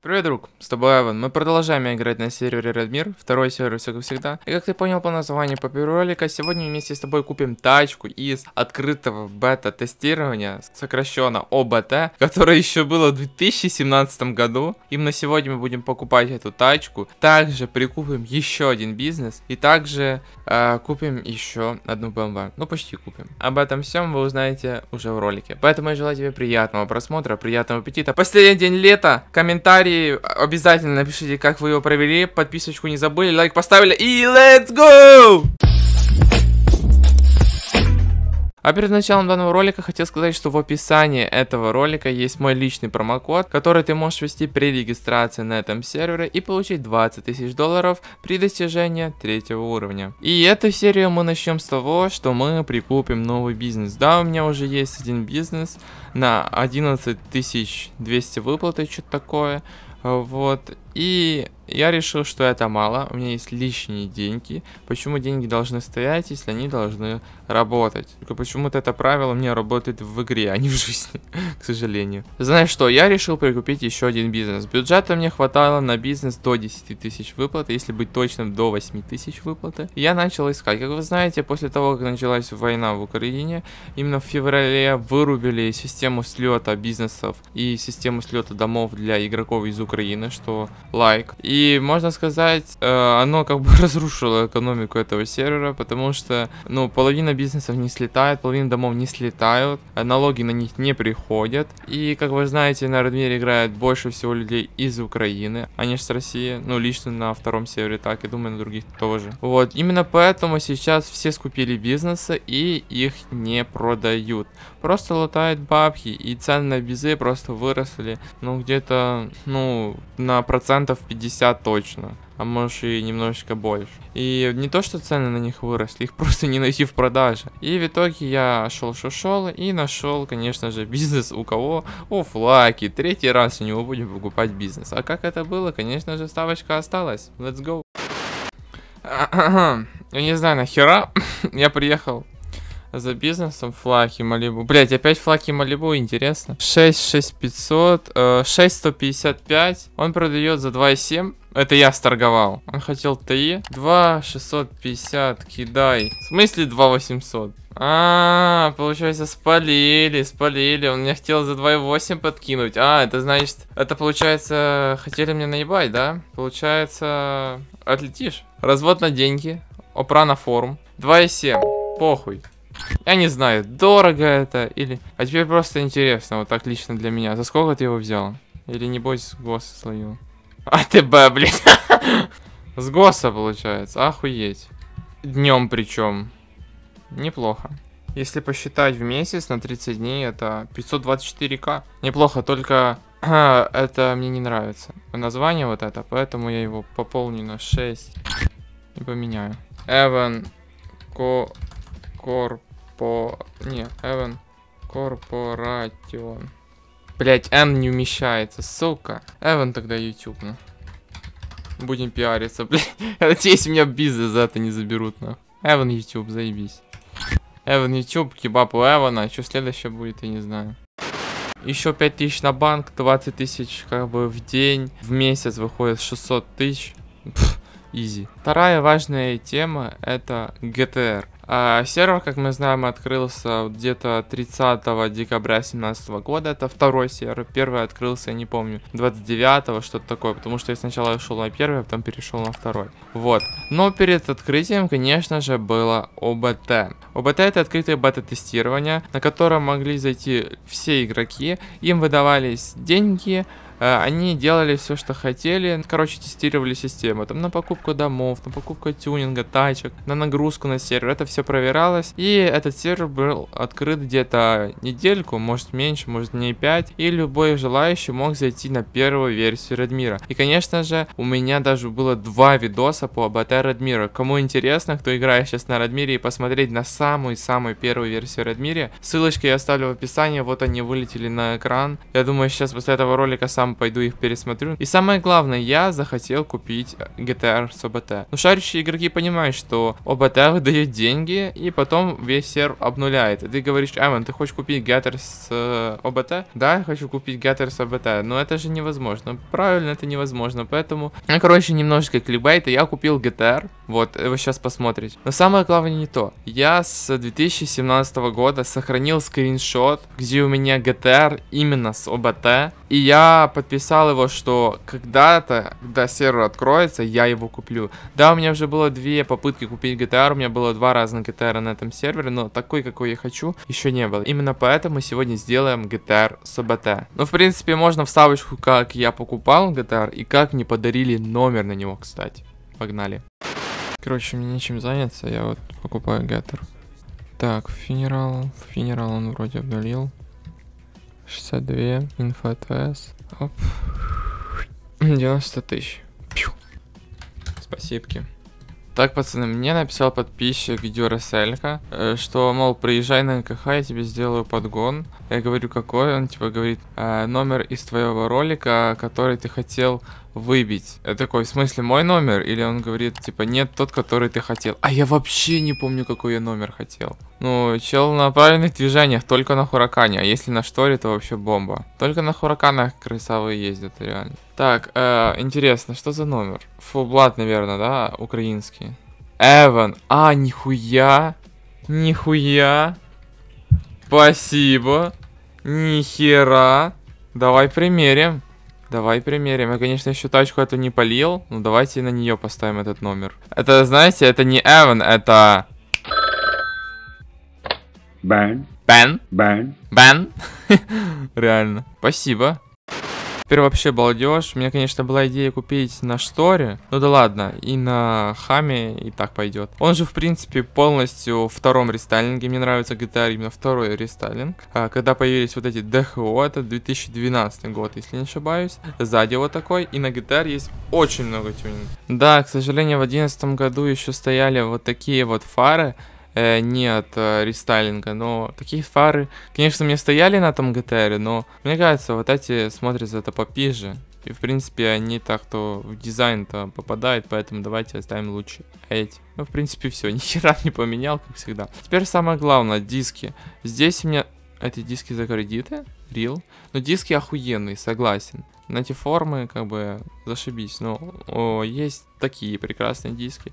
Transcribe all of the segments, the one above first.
Привет, друг, с тобой Ивэн. Мы продолжаем играть на сервере Redmir, второй сервер, как всегда. И как ты понял по названию по первого ролика, сегодня вместе с тобой купим тачку из открытого бета-тестирования, сокращенно ОБТ, которое еще было в 2017 году. Именно сегодня мы будем покупать эту тачку. Также прикупим еще один бизнес и также купим еще одну БМВ. Ну, почти купим. Об этом всем вы узнаете уже в ролике. Поэтому я желаю тебе приятного просмотра, приятного аппетита. Последний день лета, комментарии. Обязательно напишите, как вы его провели. Подписочку не забыли, лайк поставили. И let's go! А перед началом данного ролика хотел сказать, что в описании этого ролика есть мой личный промокод, который ты можешь ввести при регистрации на этом сервере и получить 20 тысяч долларов при достижении 3-го уровня. И эту серию мы начнем с того, что мы прикупим новый бизнес. Да, у меня уже есть один бизнес на 11200 выплаты, что-то такое. Вот, и я решил, что это мало, у меня есть лишние деньги. Почему деньги должны стоять, если они должны работать? Только почему-то это правило у меня работает в игре, а не в жизни, к сожалению. Знаешь что, я решил прикупить еще один бизнес. Бюджета мне хватало на бизнес до 10 тысяч выплат, если быть точным, до 8 тысяч выплаты. Я начал искать. Как вы знаете, после того, как началась война в Украине, именно в феврале вырубили систему слета бизнесов и систему слета домов для игроков из Украины, что лайк. И можно сказать, оно как бы разрушило экономику этого сервера, потому что, ну, половина бизнесов не слетает, половина домов не слетают, налоги на них не приходят. И, как вы знаете, на Redmir играет больше всего людей из Украины, а не с России. Ну, лично на втором сервере так, и думаю, на других тоже. Вот, именно поэтому сейчас все скупили бизнесы и их не продают. Просто латают бабки, и цены на бизы просто выросли, ну, где-то, ну, на процентов 50 точно, а может и немножечко больше. И не то, что цены на них выросли, их просто не найти в продаже. И в итоге я шел и нашел, конечно же, бизнес у кого? У Флаки. Третий раз у него будем покупать бизнес. А как это было? Конечно же, ставочка осталась. Let's go. Я не знаю, нахера я приехал за бизнесом. Флаки, Малибу. Блять, опять Флаки, Малибу, интересно. 66500, 6155. Он продает за 2,7. Это я сторговал. Он хотел ТИ. 2650, кидай. В смысле 2800? А, получается, спалили. Он меня хотел за 2,8 подкинуть. А, это значит, это получается, хотели меня наебать, да? Получается, отлетишь. Развод на деньги. Опра на форум. 2,7. Похуй. Я не знаю, дорого это или... А теперь просто интересно, вот так лично для меня. За сколько ты его взял? Или небось с ГОСа словил? А ты б, блядь. С ГОСа получается, охуеть. Днем причем. Неплохо. Если посчитать в месяц на 30 дней, это 524к. Неплохо, только это мне не нравится. Название вот это, поэтому я его пополню на 6. И поменяю. Even Corp. Не, Even Corporation. Блять, N не умещается, сука. Even тогда YouTube, ну. Будем пиариться, блять. Надеюсь, у меня бизнес за это не заберут, на. Even YouTube, заебись. Even YouTube, кебаб у Эвана. А что следующее будет, я не знаю. Еще 5000 на банк, 20 тысяч как бы в день. В месяц выходит 600 тысяч. Изи. Вторая важная тема — это GTR. Сервер, как мы знаем, открылся где-то 30 декабря 2017 года. Это второй сервер. Первый открылся, я не помню, 29-го, что-то такое. Потому что я сначала шел на первый, а потом перешел на второй. Вот. Но перед открытием, конечно же, было ОБТ. ОБТ — это открытое бета-тестирование, на которое могли зайти все игроки. Им выдавались деньги. Они делали все, что хотели. Короче, тестировали систему. Там на покупку домов, на покупку тюнинга, тачек, на нагрузку на сервер. Это все проверялось. И этот сервер был открыт где-то недельку, может меньше, может дней 5. И любой желающий мог зайти на первую версию Redmir. И, конечно же, у меня даже было 2 видоса по ОБТ Redmir. Кому интересно, кто играет сейчас на Redmir, и посмотреть на самую-самую первую версию Redmir, ссылочки я оставлю в описании. Вот они вылетели на экран. Я думаю, сейчас после этого ролика сам сам пойду их пересмотрю. И самое главное, я захотел купить GTR с ОБТ. Но шарящие игроки понимают, что ОБТ выдает деньги, и потом весь сервер обнуляет. И ты говоришь: Ивэн, ты хочешь купить GTR с ОБТ? Да, я хочу купить GTR с ОБТ, но это же невозможно. Правильно, это невозможно, поэтому... Ну, короче, немножечко клибайта, я купил GTR, вот, вы сейчас посмотрите. Но самое главное не то. Я с 2017 года сохранил скриншот, где у меня GTR именно с ОБТ, и я подписал его, что когда-то, когда сервер откроется, я его куплю. Да, у меня уже было две попытки купить GTR, у меня было два разных GTR на этом сервере, но такой, какой я хочу, еще не было. Именно поэтому сегодня сделаем GTR с ОБТ. Ну, в принципе, можно вставочку, как я покупал GTR и как мне подарили номер на него, кстати. Погнали. Короче, мне нечем заняться, я вот покупаю GTR. Так, финерал он вроде обнулил. 62, инфо ТС. Оп. 90 тысяч. Спасибки. Так, пацаны, мне написал подписчик Дюраселька, что, мол, приезжай на НКХ, я тебе сделаю подгон. Я говорю, какой? Он, типа, говорит, номер из твоего ролика, который ты хотел выбить. Я такой, в смысле, мой номер? Или он говорит, типа, нет, тот, который ты хотел. А я вообще не помню, какой я номер хотел. Ну, чел на правильных движениях, только на Huracan'е. А если на шторе, то вообще бомба. Только на Huracan'ах красавы ездят, реально. Так, интересно, что за номер? Фулблад, наверное, да? Украинский. Ивэн. А, нихуя. Нихуя. Спасибо. Нихера. Давай примерим. Давай примерим. Я, конечно, еще тачку эту не полил, но давайте на нее поставим этот номер. Это, знаете, это не Ивэн, это... Бэн. Бэн. Бэн. Бэн. Реально. Спасибо. Теперь вообще балдеж. У меня, конечно, была идея купить на шторе. Ну да ладно, и на хаме, и так пойдет. Он же, в принципе, полностью в втором рестайлинге. Мне нравится GTA именно второй рестайлинг. Когда появились вот эти ДХО, это 2012 год, если не ошибаюсь. Сзади вот такой, и на GTA есть очень много тюнинга. Да, к сожалению, в 2011 году еще стояли вот такие вот фары. Нет рестайлинга, но такие фары, конечно, мне стояли на том GTR, но мне кажется, вот эти смотрятся это попизже. И, в принципе, они так-то в дизайн-то попадают, поэтому давайте оставим лучше эти. Ну, в принципе, все, ни хера не поменял, как всегда. Теперь самое главное, диски. Здесь у меня... Эти диски за кредиты, рил. Но диски охуенные, согласен. На эти формы, как бы, зашибись. Но есть такие прекрасные диски.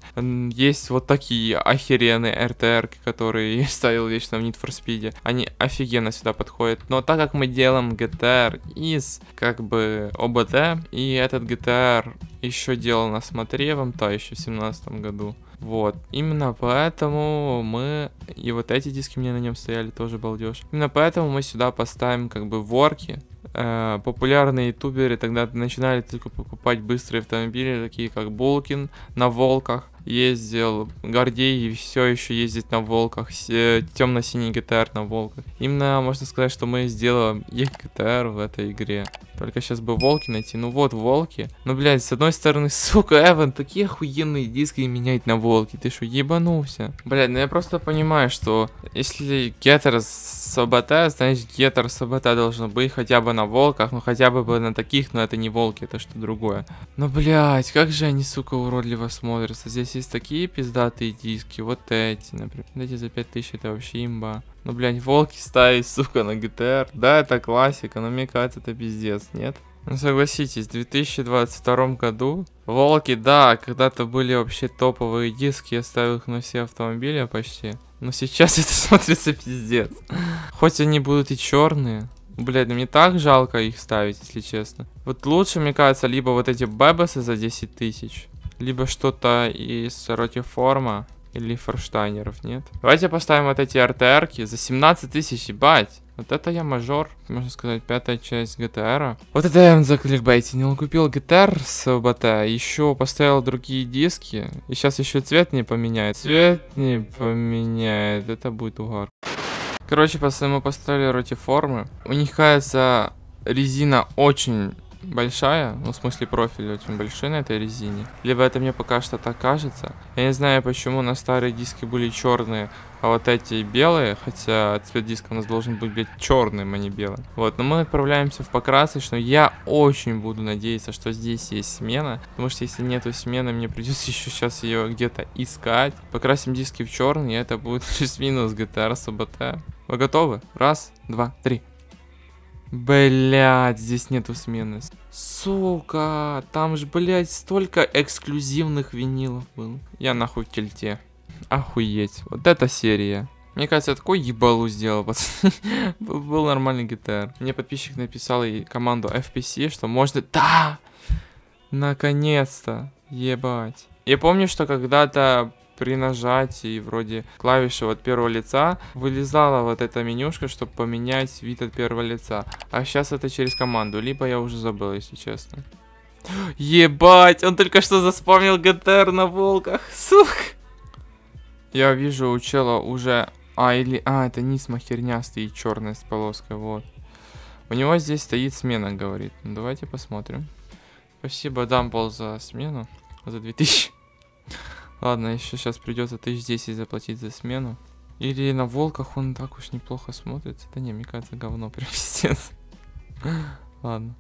Есть вот такие охеренные РТР, которые я ставил вечно в Need for Speed. Они офигенно сюда подходят. Но так как мы делаем GTR из, как бы, ОБТ, и этот GTR еще делал на смотревом, то еще в 2017 году. Вот, именно поэтому мы, и вот эти диски мне на нем стояли, тоже балдеж. Именно поэтому мы сюда поставим, как бы, ворки. Популярные ютуберы тогда начинали только покупать быстрые автомобили, такие как Bulkin на волках. Ездил Гордей и все еще ездит на волках. Темно-синий GTR на волках. Именно можно сказать, что мы сделаем их GTR в этой игре. Только сейчас бы волки найти. Ну вот волки. Ну, блядь, с одной стороны, сука, Ивэн, такие охуенные диски менять на волки. Ты что, ебанулся? Блядь, ну я просто понимаю, что если GTR с ОБТ, значит GTR с ОБТ должно быть хотя бы на волках. Ну хотя бы на таких, но это не волки, это что другое. Ну, блядь, как же они, сука, уродливо смотрятся. Здесь есть такие пиздатые диски, вот эти, например. Эти за 5000 это вообще имба. Ну, блядь, волки ставить, сука, на GTR. Да, это классика, но мне кажется, это пиздец, нет? Ну, согласитесь, в 2022 году волки, да, когда-то были вообще топовые диски, я ставил их на все автомобили почти. Но сейчас это смотрится пиздец. Хоть они будут и черные. Блядь, ну мне так жалко их ставить, если честно. Вот лучше, мне кажется, либо вот эти бебосы за 10 тысяч. Либо что-то из Ротиформа или Форштайнеров, нет? Давайте поставим вот эти РТРки за 17 тысяч, ебать. Вот это я мажор, можно сказать, пятая часть GTR. Вот это я за кликбейтинг купил GTR с ОБТ, еще поставил другие диски. И сейчас еще цвет не поменяет. Цвет не поменяет, это будет угар. Короче, пацаны, мы поставили Ротиформы. У них, кажется, резина очень... большая, ну в смысле профиль очень большой на этой резине. Либо это мне пока что так кажется. Я не знаю, почему на старые диски были черные, а вот эти белые, хотя цвет диска у нас должен быть, блядь, черным, а не белым. Вот, но мы отправляемся в покрасочную. Я очень буду надеяться, что здесь есть смена, потому что если нету смены, мне придется еще сейчас ее где-то искать. Покрасим диски в черный, и это будет плюс-минус GTR с ОБТ. Вы готовы? Раз, два, три. Блять, здесь нету смены. Сука, там же, блять, столько эксклюзивных винилов было. Я нахуй в кельте. Охуеть, вот эта серия. Мне кажется, я такой ебалу сделал, пацаны. Был нормальный GTR. Мне подписчик написал и команду FPC, что можно... Да! Наконец-то! Ебать. Я помню, что когда-то... При нажатии вроде клавиши от первого лица вылезала вот эта менюшка, чтобы поменять вид от первого лица. А сейчас это через команду, либо я уже забыл, если честно. Ебать, он только что заспамнил GTR на волках, сука. Я вижу у чела уже... это Нисма хернястый и черный с полоской, вот. У него здесь стоит смена, говорит. Ну, давайте посмотрим. Спасибо, Дамбл, за смену. За 2000. Ладно, еще сейчас придется 1010 заплатить за смену. Или на волках он так уж неплохо смотрится. Да не, мне кажется, говно прям пиздец. Ладно.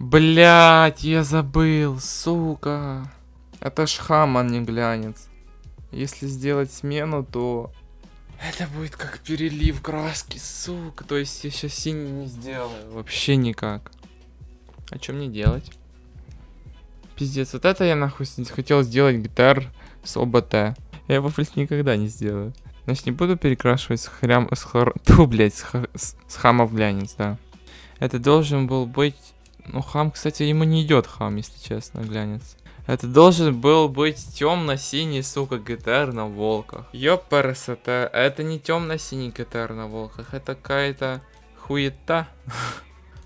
Блять, я забыл, сука. Это ж хаман не глянец. Если сделать смену, то... Это будет как перелив краски, сука. То есть я сейчас синий не сделаю. Вообще никак. А что мне делать? Пиздец, вот это я нахуй хотел сделать GTR с ОБТ. Я его, блядь, никогда не сделаю. Значит, не буду перекрашивать с хрям... с хама в глянец, да. Это должен был быть... Ну, хам, кстати, ему не идет хам, если честно, глянец. Это должен был быть темно-синий, сука, GTR на волках. Ёпарасота, это не темно-синий GTR на волках, это какая-то хуета.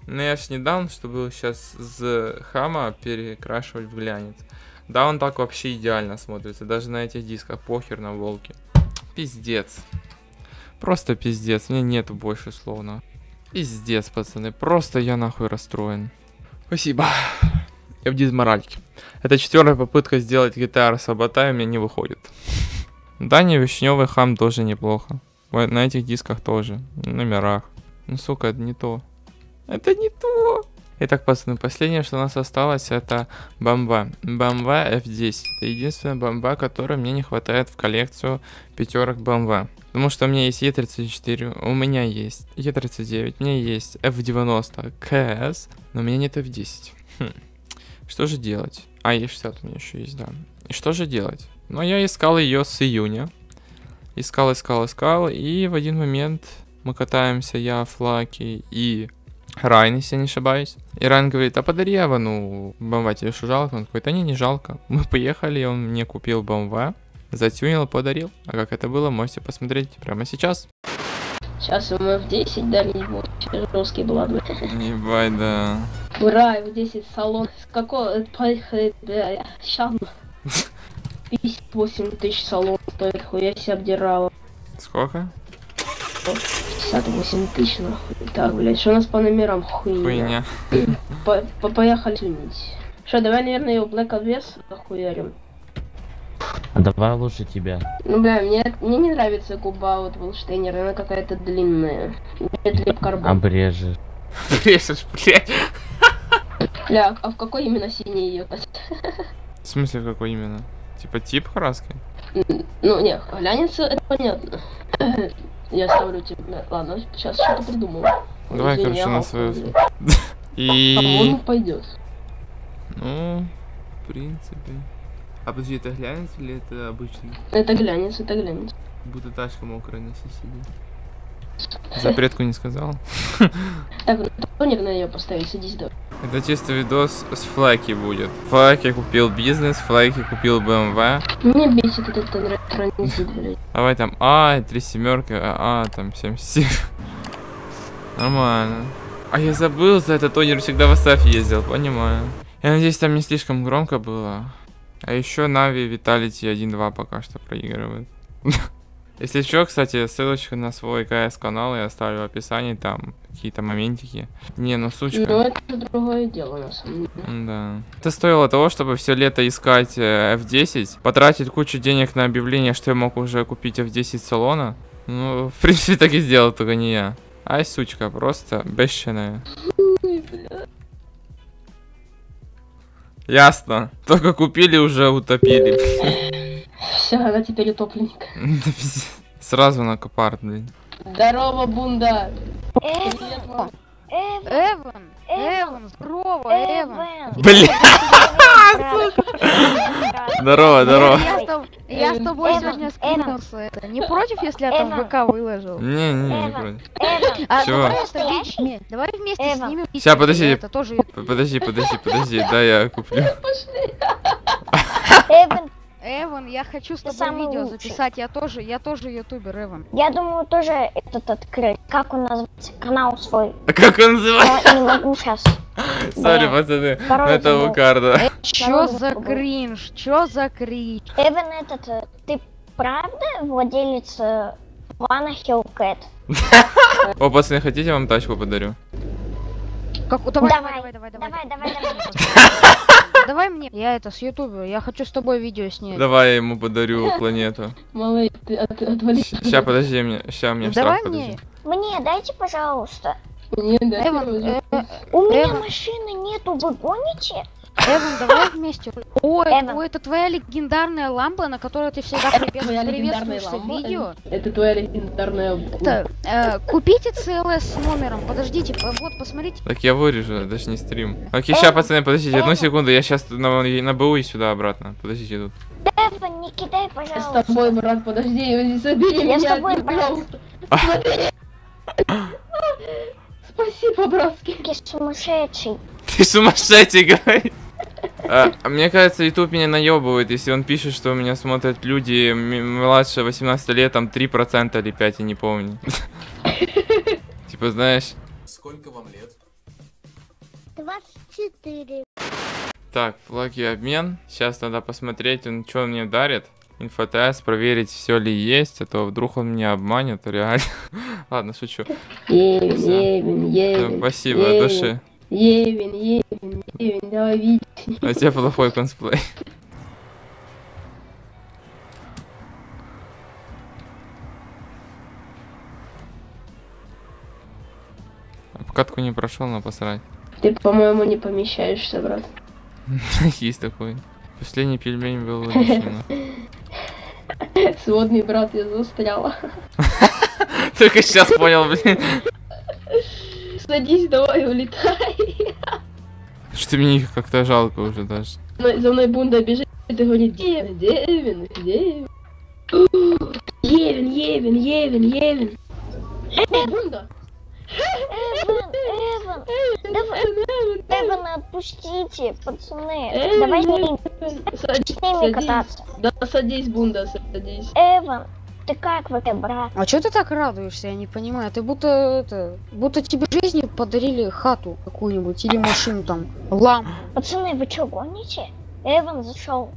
Но я ж не даун, что был сейчас с хама перекрашивать в глянец. Да, он так вообще идеально смотрится. Даже на этих дисках похер на волке. Пиздец. Просто пиздец. Мне нету больше словно. Пиздец, пацаны. Просто я нахуй расстроен. Спасибо. Я в дизморальке. Это 4-я попытка сделать GTR с ОБТ, у меня не выходит. Да, не вишневый хам тоже неплохо. На этих дисках тоже. На номерах. Ну, сука, это не то. Это не то. Итак, пацаны, последнее, что у нас осталось, это БМВ. БМВ F10. Это единственная БМВ, которой мне не хватает в коллекцию пятерок БМВ. Потому что у меня есть E34, у меня есть E39, у меня есть F90 CS, но у меня нет F10. Хм. Что же делать? А, E60 у меня еще есть, да. И что же делать? Ну, я искал ее с июня. Искал, и в один момент мы катаемся, я, Флаки и... Райан, если я не ошибаюсь. И Райан говорит, а подари его, ну, БМВ тебе что, жалко? Он такой, да не, не жалко. Мы поехали, он мне купил БМВ, затюнил, подарил. А как это было, можете посмотреть прямо сейчас. Сейчас ему F10 дали, его жесткий блатный. Ебать, да. Ура, F10 салон. С какого... 58 тысяч салон стоит, хуя себя обдирала. Сколько? 58 тысяч, нахуй. Так, блядь, что у нас по номерам? Хуйня. Поехали сменить. Что, давай, наверное, его Black Obvious нахуярим. А давай лучше тебя. Ну, бля, мне не нравится губа вот Волштайнера, она какая-то длинная. Обрежешь. Обрежешь, блядь. Бля, а в какой именно синий ее? В смысле, в какой именно? Типа тип Huracan? Ну, не, глянется, это понятно. Я ставлю тебе. Ладно, сейчас что-то придумал. Давай, извини, короче, на свою. И... По-моему, пойдет. Ну, в принципе. А подожди, это глянец или это обычный? Это глянец, это глянец. Будто тачка мокрая на соседей. Запретку не сказал. Так, ну тонер на нее поставить, садись, давай. Это чисто видос с Флаки будет. Флаки купил бизнес, Флаки купил БМВ. Мне бесит этот транзит, блядь. Давай там А, 3 семерки, А, там 77. Нормально. А я забыл, за этот тонер всегда в АСАФ ездил, понимаю. Я надеюсь, там не слишком громко было. А еще Нави Виталити 1-2 пока что проигрывает. Если что, кстати, ссылочку на свой КС-канал я оставлю в описании, там какие-то моментики. Не, ну сучка. Ну это другое дело, на самом деле. Да. Это стоило того, чтобы все лето искать F10, потратить кучу денег на объявление, что я мог уже купить F10 салона. Ну, в принципе, так и сделал, только не я. Ай, сучка, просто бешеная. Ясно. Только купили, уже утопили. Все, она теперь утопленник. Сразу на копар, блин. Здорово, Бунда! Эван! Эван! Здорово, Эван! Блин! Здорово, здорово. Я с тобой сегодня скинулся. Это не против, если я там ВК выложил? Не против. Чего? Давай вместе с ними. Сейчас, подожди. Подожди. Да, я куплю. Эван! Эван, я хочу с тобой видео записать, я тоже ютубер, Эван. Я думаю тоже этот открыть, как он называется, канал свой. Как он называется? Не могу сейчас. Сори, пацаны, это Лукарда. Чё за кринж, Эван этот, ты правда владелец Вана Хиллкэт? О, пацаны, хотите, вам тачку подарю? Давай. Давай мне. Я это с ютуба, я хочу с тобой видео снять. Давай я ему подарю планету. Малый, ты отвали. Сейчас, подожди, мне штраф, подожди. Мне дайте, пожалуйста. Мне дайте. У меня машины нету, вы гоните? Эван, давай вместе. Ой, это твоя легендарная лампа, на которой ты всегда приветствуешься в видео. Это твоя легендарная лампа. Купите CLS с номером, подождите, вот, посмотрите. Так я вырежу, даже не стрим. Окей, сейчас, пацаны, подождите, одну секунду, я сейчас на БУ и сюда обратно. Подождите тут. Эван, не кидай, пожалуйста. Я с тобой, брат, подожди, забери меня. Я с тобой, пожалуйста. Спасибо, братский. Ты сумасшедший. Ты сумасшедший, говорит. Мне кажется, YouTube меня наебывает, если он пишет, что у меня смотрят люди младше 18 лет, там 3% или 5%, я не помню. Типа, знаешь... Сколько вам лет? 24. Так, флаки обмен. Сейчас надо посмотреть, он что мне дарит. Инфотест, проверить, все ли есть, а то вдруг он меня обманет, реально. Ладно, шучу. Спасибо, от души. Евин, давай видеть. А тебе плохой консплей. Обкатку не прошел, но посрать. Ты, по-моему, не помещаешься, брат. Есть такой. Последний пельмень был вынесено. Сводный брат, я застряла. Только сейчас понял, блин. Садись, давай, улетай. Что мне как-то жалко уже даже. За мной Бунда бежит и говорит: Евин. Бунда. Эван, отпустите, пацаны. Давай с ними кататься. Да, садись, Бунда, садись. Эван, ты как в это, брат? А чё ты так радуешься, я не понимаю. Ты будто тебе в жизни подарили хату какую-нибудь или машину там, лампу. Пацаны, вы чё, гоните? Эван зашел.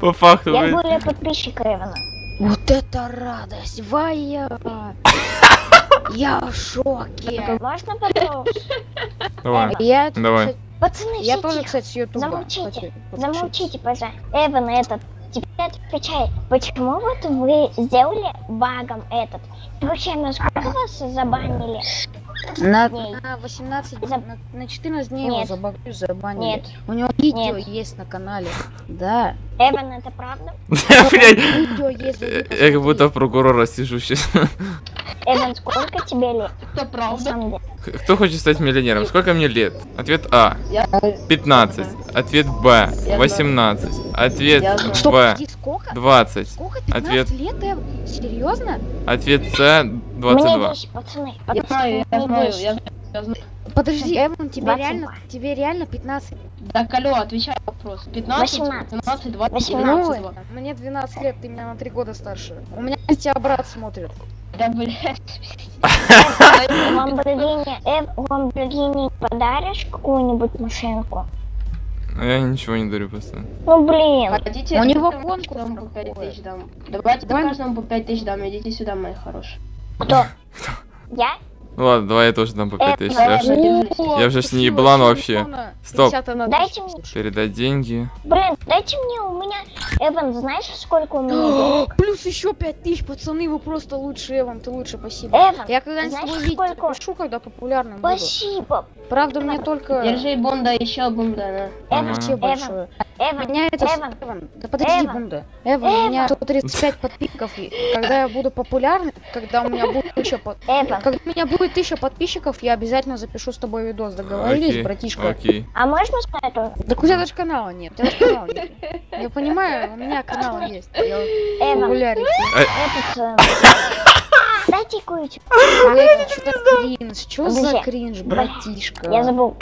По факту. Я более подписчик Эвана. Вот это радость, Вая! Я в шоке. Можно вопрос? Давай. Давай. Пацаны, я тоже, кстати, с ютуба. Замолчите, пожалуйста. Эван, этот, теперь отвечай, почему вот вы сделали багом этот? Вообще, насколько вас забанили? На 18 дней. На 14 дней его забанили. Нет. У него видео есть на канале. Да. Эван, это правда? Я как будто в прокурора сижу сейчас. Эван, сколько тебе лет? Это правда. Кто хочет стать миллионером? Сколько мне лет? Ответ А. 15. Ответ Б. 18. Ответ В. 20. Ответ лет? Серьезно? Ответ С. 22. Я знаю. Подожди, Эван, тебе реально 15. Да, Калё, отвечай на вопрос. 15, 18, 20, 22. Мне 12 лет, ты меня на 3 года старше. У меня тебя брат смотрит. Да, блядь. Ламборгини, Эв, Ламборгини подаришь какую-нибудь машинку? А я ничего не дарю просто. Ну блин, у него конкурс. Давайте каждому по 5000 дам, идите сюда, мои хорошие. Кто? Я? Ладно, давай я тоже дам по 5000. Я уже с ней еблан вообще. Стоп. Передай деньги. Блин, дайте мне, у меня Эван, знаешь, сколько у меня? Плюс еще 5000, пацаны, вы просто лучше, Эван, ты лучше, спасибо. Эван, я когда-нибудь пишу, когда популярным буду. Спасибо. Правда, мне только... Держи, Бунда, еще Бунда. Эван, Эван, Эван. Да подожди, Бунда. Эван, у меня 135 подписчиков, и когда я буду популярным, когда у меня будет еще подписчиков, когда у меня будет 1000 подписчиков, я обязательно запишу с тобой видос. Договорились, окей, братишка? Окей. А можно сказать? Так у тебя даже канала нет. Я понимаю, у меня канал есть. Я популярен. Дайте кое-что. Что за кринж, братишка? Я забыл.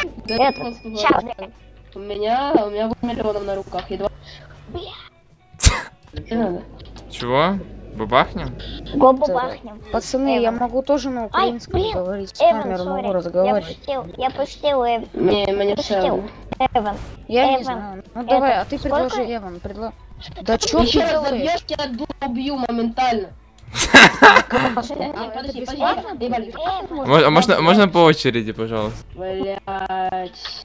У меня 8 миллионов на руках. Едва. Чего? Бабахнем? Го бабахнем. Пацаны, Эван, я могу тоже на украинском говорить. С камерой могу разговаривать. Я пустил, Эван. Не, мне пустил. Эван. Я не знаю. Ну давай, а ты предложи, Эван. Да чё ты делаешь? Я тебя убью моментально. Можно по очереди, пожалуйста? Блять.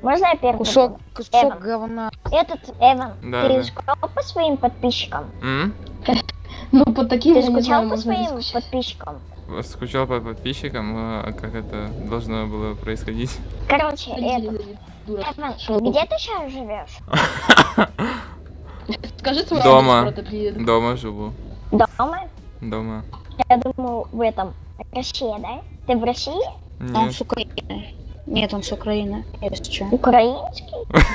Можно я первый? Кусок говна. Этот, Эван, ты скучал по своим подписчикам? Ну, по таким, ты скучал по своим подписчикам? Скучал по подписчикам? А как это должно было происходить? Короче, Эван, где ты сейчас живешь? Скажи свой адрес, брат, приеду. Дома живу. Дома? Дома. Я думал, в этом, Россия, да? Ты в России? Нет. Нет, он с Украины. Украинский?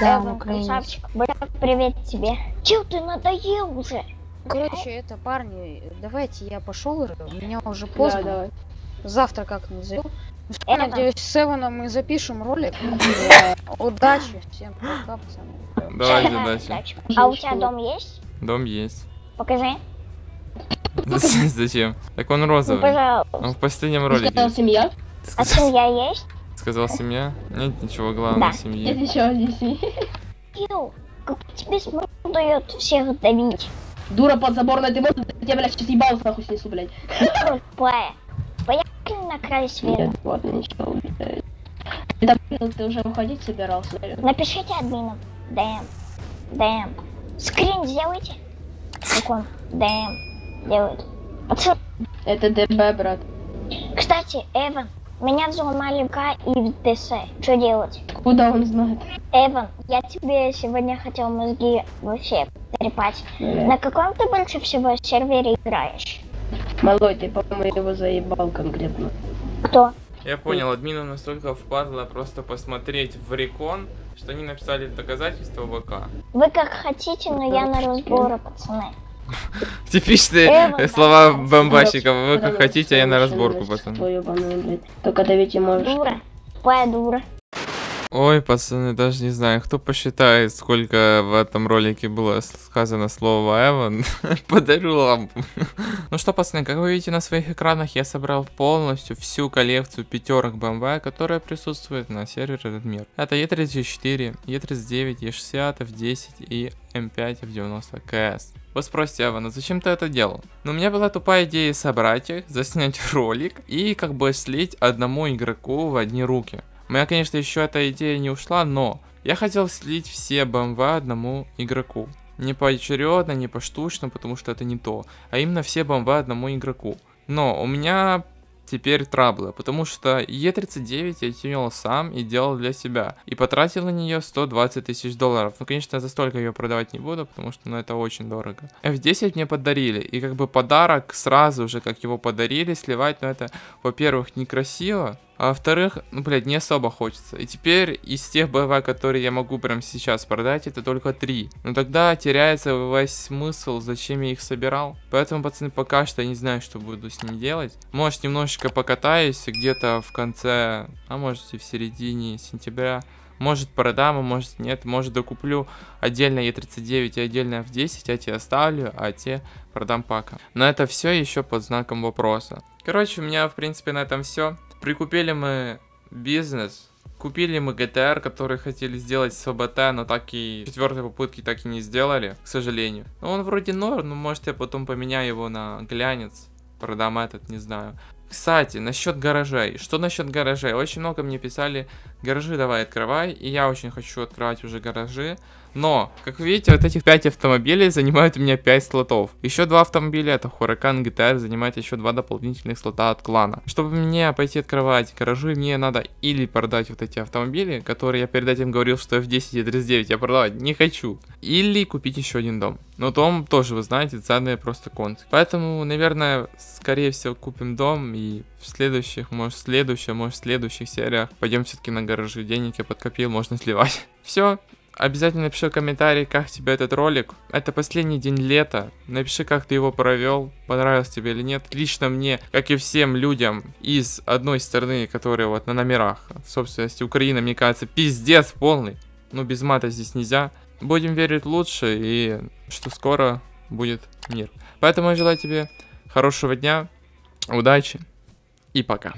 Да, он украинский. Блядь, привет тебе. Чё, ты надоел уже? Короче, это, парни, давайте я пошел, у меня уже поздно. Да, завтра как-нибудь зайду. Надеюсь, с Эваном мы запишем ролик. Удачи всем, пока, пацаны. Давайте, удачи. А у тебя дом есть? Дом есть. Покажи. Зачем? Так он розовый. Пожалуйста. Он в последнем ролике. Ты сказал, семья? А семья есть? Сказал семья? Нет ничего главного в семье. Ю, как тебе смысл дает всех давить? Дура подзаборная, ты можешь, я тебя, блядь, сейчас ебалась нахуй снесу, блядь. Тупая. Поехали на край света. Нет, ладно, ничего, блядь. Ты уже уходить собирался? Напишите админам. ДМ. Скрин сделайте. Как он? ДМ делает. Пацан. Это ДБ, брат. Кстати, Эван. Меня взломали ВК и в ДС. Что делать? Куда он знает? Эван, я тебе сегодня хотел мозги вообще трепать. На каком ты больше всего сервере играешь? Малой, ты, по-моему, его заебал конкретно. Кто? Я понял, админу настолько впадло просто посмотреть в рекон, что они написали доказательства ВК. Вы как хотите, но я на разборы, пацаны. Типичные слова бомбасиков. Вы как хотите, а я на разборку, пацаны. Только давить можешь. Дура. Твоя дура. Ой, пацаны, даже не знаю, кто посчитает, сколько в этом ролике было сказано слово Эван. Подарю лампу. Ну что, пацаны, как вы видите на своих экранах, я собрал полностью всю коллекцию 5 БМВ, которая присутствует на сервере Redmir. Это E34, E39, E60, F10 и M5, F90CS. Вы спросите, Эван, зачем ты это делал? Но у меня была тупая идея собрать их, заснять ролик и как бы слить одному игроку в одни руки. У меня, конечно, еще эта идея не ушла, но я хотел слить все БМВ одному игроку. Не поочередно, не поштучно, потому что это не то, а именно все БМВ одному игроку. Но у меня... теперь траблы, потому что Е39 я тянул сам и делал для себя. И потратил на нее 120 тысяч долларов. Ну, конечно, за столько ее продавать не буду, потому что, ну, это очень дорого. F10 мне подарили, и как бы подарок сразу же, как его подарили, сливать, ну, это, во-первых, некрасиво. А во-вторых, ну, блядь, не особо хочется. И теперь из тех БМВ, которые я могу прям сейчас продать, это только 3. Но тогда теряется весь смысл, зачем я их собирал. Поэтому, пацаны, пока что я не знаю, что буду с ним делать. Может, немножечко покатаюсь где-то в конце, а может и в середине сентября. Может, продам, а может нет. Может, докуплю отдельно E39 и отдельно F10, а те оставлю, а те продам пака. Но это все еще под знаком вопроса. Короче, у меня, в принципе, на этом все. Прикупили мы бизнес, Купили мы GTR, который хотели сделать с ОБТ, но так и четвертой попытки так и не сделали, к сожалению. Но он вроде норм, но может я потом поменяю его на глянец, продам этот, не знаю. Кстати, насчет гаражей. Что насчет гаражей? Очень много мне писали, гаражи давай открывай, и я очень хочу открывать уже гаражи. Но, как видите, вот этих 5 автомобилей занимают у меня 5 слотов. Еще 2 автомобиля, это Huracan, GTR, занимает еще 2 дополнительных слота от клана. Чтобы мне пойти открывать гаражи, мне надо или продать вот эти автомобили, которые я перед этим говорил, что F10 и E39 я продавать не хочу, или купить еще один дом. Но дом тоже, вы знаете, цены просто концы. Поэтому, наверное, скорее всего купим дом и в следующих, может в следующих сериях пойдем все-таки на гаражи. Денег я подкопил, можно сливать. Все. Обязательно напиши в комментарии, как тебе этот ролик. Это последний день лета. Напиши, как ты его провел, понравилось тебе или нет. Лично мне, как и всем людям из одной страны, которые вот на номерах, в собственности Украина, мне кажется, пиздец полный. Ну, без мата здесь нельзя. Будем верить лучше и что скоро будет мир. Поэтому я желаю тебе хорошего дня, удачи и пока.